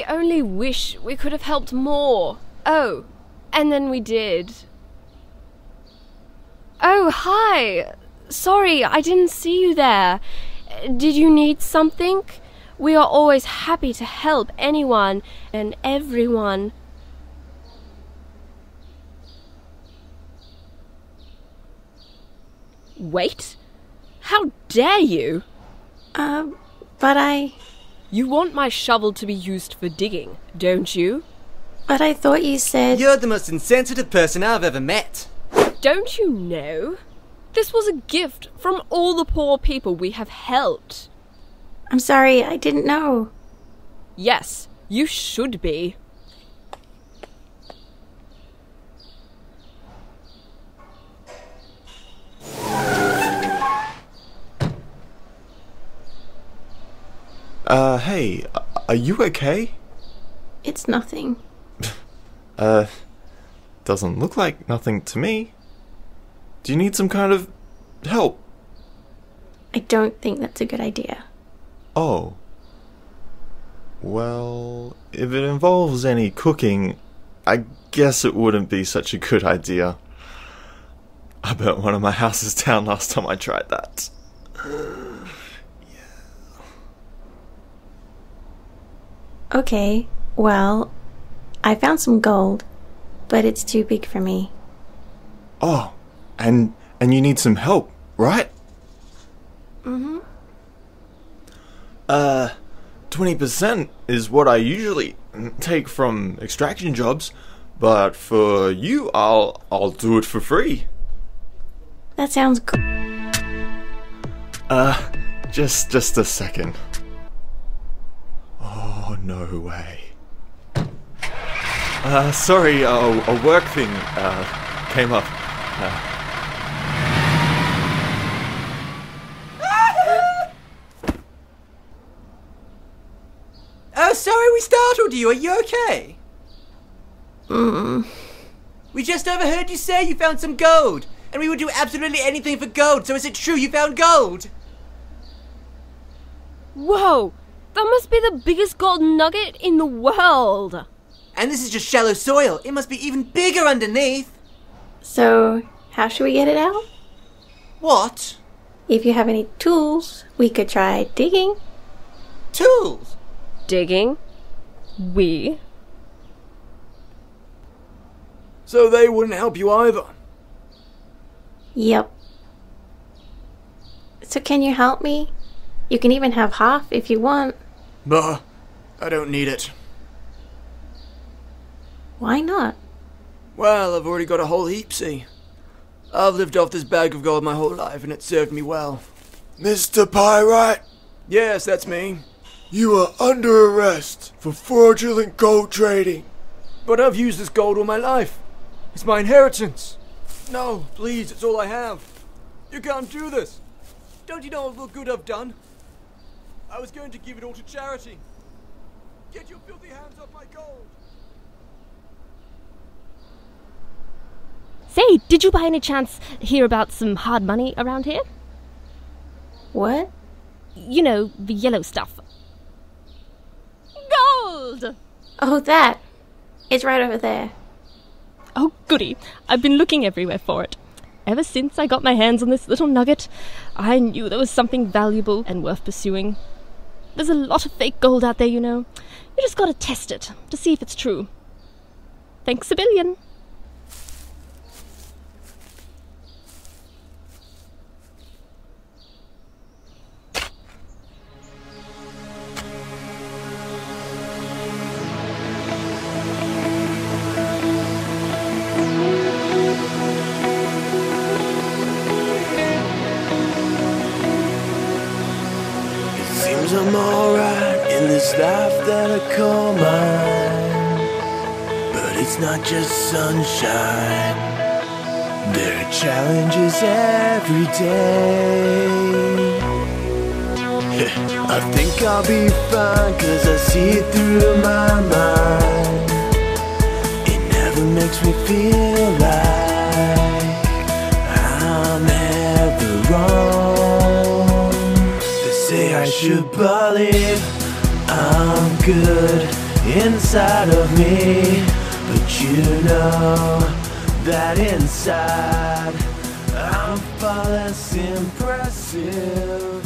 We only wish we could have helped more. Oh, and then we did. Oh, hi! Sorry, I didn't see you there. Did you need something? We are always happy to help anyone and everyone. Wait? How dare you? But I... You want my shovel to be used for digging, don't you? But I thought you said... You're the most insensitive person I've ever met. Don't you know? This was a gift from all the poor people we have helped. I'm sorry, I didn't know. Yes, you should be. Hey, are you okay? It's nothing. Doesn't look like nothing to me. Do you need some kind of help? I don't think that's a good idea. Oh. Well, if it involves any cooking, I guess it wouldn't be such a good idea. I burnt one of my houses down last time I tried that. Okay, well, I found some gold, but it's too big for me. Oh, and you need some help, right? Mm-hmm. 20% is what I usually take from extraction jobs, but for you, I'll do it for free. That sounds cool. Just a second. Oh, no way. Sorry, a work thing came up. Oh, sorry we startled you. Are you okay? We just overheard you say you found some gold, and we would do absolutely anything for gold, so is it true you found gold? Whoa! That must be the biggest gold nugget in the world! And this is just shallow soil. It must be even bigger underneath! So, how should we get it out? What? If you have any tools, we could try digging. Tools? Digging? We? So they wouldn't help you either? Yep. So can you help me? You can even have half if you want. Bah, I don't need it. Why not? Well, I've already got a whole heap, see. I've lived off this bag of gold my whole life and it served me well. Mr. Pyrite? Yes, that's me. You are under arrest for fraudulent gold trading. But I've used this gold all my life. It's my inheritance. No, please, it's all I have. You can't do this. Don't you know what good I've done? I was going to give it all to charity. Get your filthy hands off my gold! Say, did you by any chance hear about some hard money around here? What? You know, the yellow stuff. Gold! Oh, that! It's right over there. Oh, goody. I've been looking everywhere for it. Ever since I got my hands on this little nugget, I knew there was something valuable and worth pursuing. There's a lot of fake gold out there, you know. You just gotta test it to see if it's true. Thanks a billion. I'm alright in this life that I call mine, but it's not just sunshine. There are challenges every day. I think I'll be fine, cause I see it through my mind. It never makes me feel like I'm ever wrong. I should believe I'm good inside of me, but you know that inside I'm far less impressive.